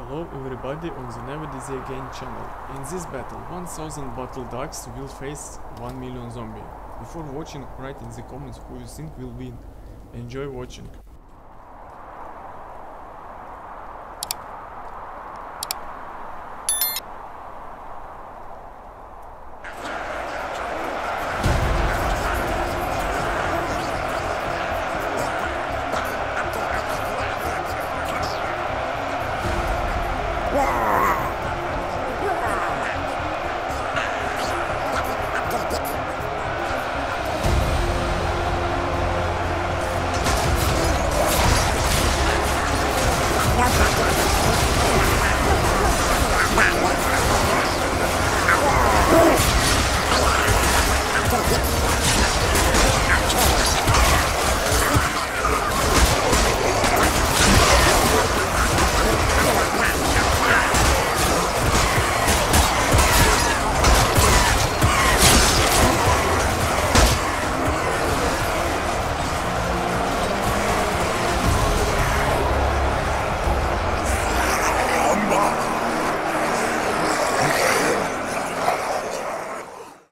Hello everybody on the NeverDayZAgain channel. In this battle 1000 battle ducks will face 1 million zombies. Before watching, write in the comments who you think will win. Enjoy watching.